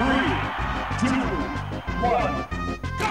3, 2, 1, go!